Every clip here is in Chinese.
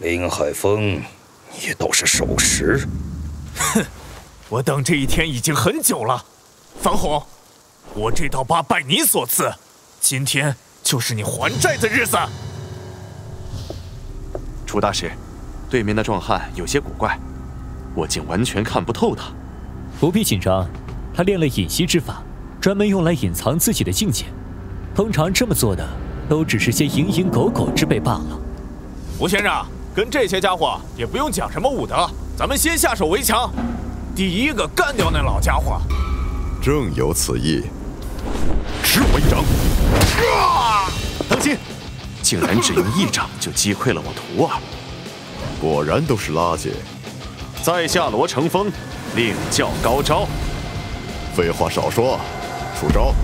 林海峰也都是守时。哼，我等这一天已经很久了。樊红，我这道疤拜你所赐，今天就是你还债的日子。楚大师，对面的壮汉有些古怪，我竟完全看不透他。不必紧张，他练了隐息之法，专门用来隐藏自己的境界。通常这么做的都只是些蝇营狗苟之辈罢了。 吴先生，跟这些家伙也不用讲什么武德，咱们先下手为强，第一个干掉那老家伙。正有此意，吃我一掌！啊！当心，竟然只用一掌就击溃了我徒儿，果然都是垃圾。在下罗成风，另教高招。废话少说，出招！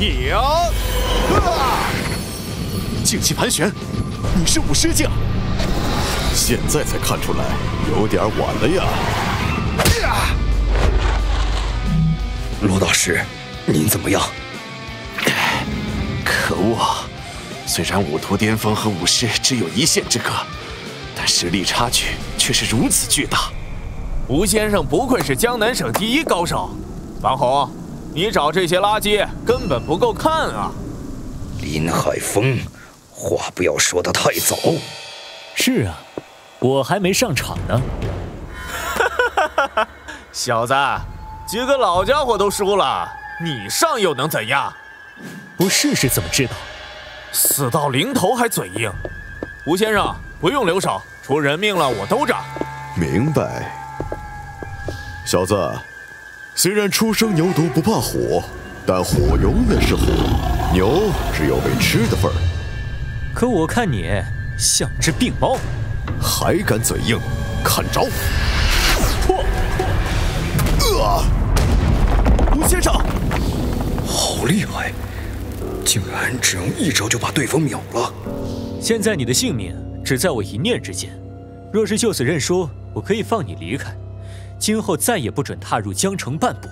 赢！啊！静气盘旋。 你是武师境，现在才看出来，有点晚了呀！罗大师，您怎么样？可恶！虽然武徒巅峰和武师只有一线之隔，但实力差距却是如此巨大。吴先生不愧是江南省第一高手。樊红，你找这些垃圾根本不够看啊！林海峰。 话不要说得太早。是啊，我还没上场呢。小子，几个老家伙都输了，你上又能怎样？不试试怎么知道？死到临头还嘴硬。吴先生，不用留手，出人命了我兜着。明白。小子，虽然初生牛犊不怕虎，但虎永远是虎，牛只有被吃的份儿。 可我看你像只病猫，还敢嘴硬？看招！破！吴先生，好厉害，竟然只用一招就把对方秒了。现在你的性命只在我一念之间，若是就此认输，我可以放你离开，今后再也不准踏入江城半步。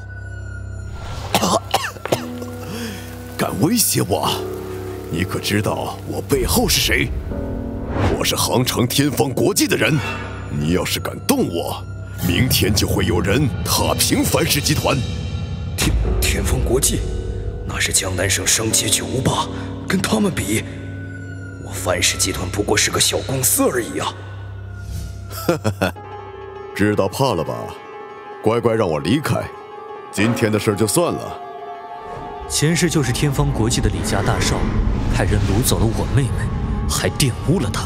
敢威胁我？ 你可知道我背后是谁？我是杭城天方国际的人。你要是敢动我，明天就会有人踏平樊氏集团。天方国际，那是江南省商界巨无霸，跟他们比，我樊氏集团不过是个小公司而已啊！哈哈哈，知道怕了吧？乖乖让我离开，今天的事就算了。 前世就是天方国际的李家大少，派人掳走了我妹妹，还玷污了她。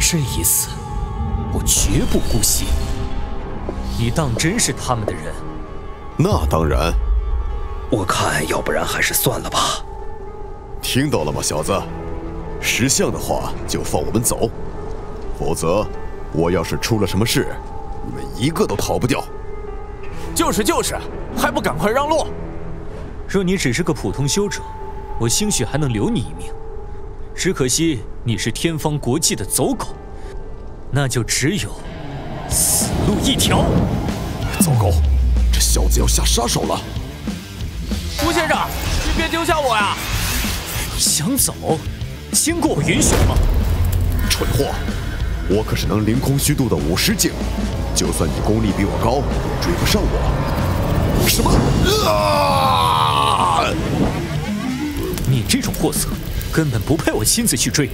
这一次，我绝不姑息。你当真是他们的人？那当然。我看，要不然还是算了吧。听到了吗，小子？识相的话就放我们走，否则我要是出了什么事，你们一个都逃不掉。就是，还不赶快让路！ 若你只是个普通修者，我兴许还能留你一命。只可惜你是天方国际的走狗，那就只有死路一条。糟糕，这小子要下杀手了！吴先生，你别丢下我呀！想走，经过我允许吗？蠢货，我可是能凌空虚度的武师境，就算你功力比我高，也追不上我。什么？你这种货色，根本不配我亲自去追。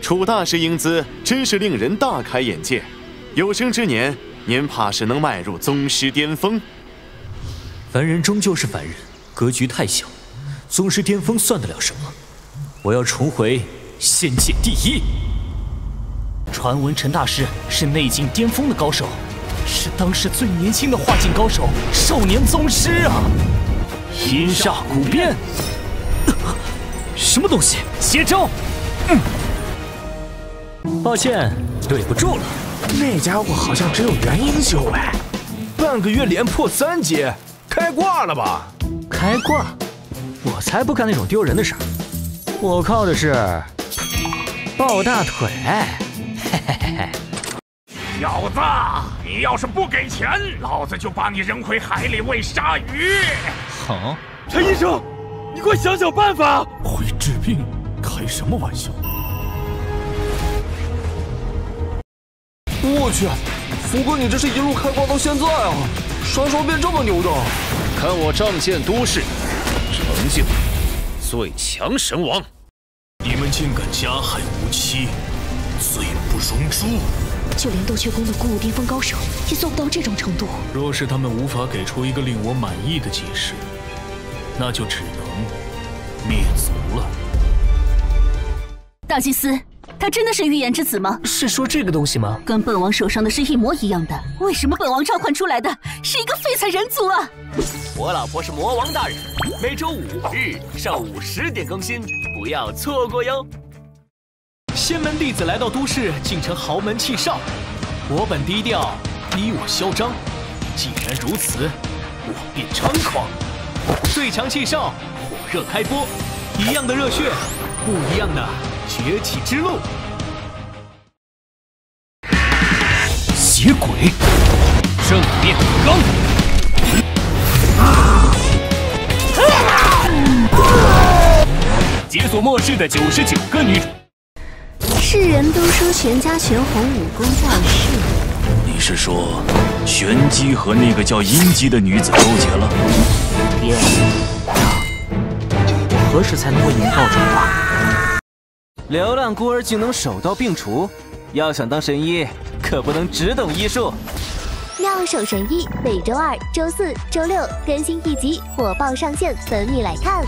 楚大师英姿真是令人大开眼界，有生之年您怕是能迈入宗师巅峰。凡人终究是凡人，格局太小，宗师巅峰算得了什么？我要重回仙界第一。传闻陈大师是内境巅峰的高手，是当时最年轻的化境高手，少年宗师啊！ 阴煞古鞭，什么东西？邪招！抱歉，对不住了。那家伙好像只有元婴修为，半个月连破3阶，开挂了吧？开挂？我才不干那种丢人的事儿。我靠的是抱大腿。嘿嘿嘿嘿。小子，你要是不给钱，老子就把你扔回海里喂鲨鱼。 啊！陈医生，你快想想办法！会治病，开什么玩笑！我去，福哥，你这是一路开挂到现在啊，啥时候变这么牛的？看我仗剑都市，成就最强神王！你们竟敢加害无期，罪不容诛！就连斗雀宫的古武巅峰高手也做不到这种程度。若是他们无法给出一个令我满意的解释，那就只能灭族了。大祭司。 他真的是预言之子吗？是说这个东西吗？跟本王手上的是一模一样的，为什么本王召唤出来的是一个废材人族啊？我老婆是魔王大人，每周5日上午10点更新，不要错过哟。仙门弟子来到都市，竟成豪门弃少。我本低调，逼我嚣张。既然如此，我便猖狂。最强弃少，火热开播，一样的热血，不一样的。 崛起之路，邪鬼，正面刚，解锁末世的99个女主。世人都说全家全红武功在世，你是说玄机和那个叫阴姬的女子勾结了？爹，我何时才能为您报仇啊？ 流浪孤儿竟能手到病除，要想当神医，可不能只懂医术。妙手神医每周2、周4、周6更新一集，火爆上线，等你来看。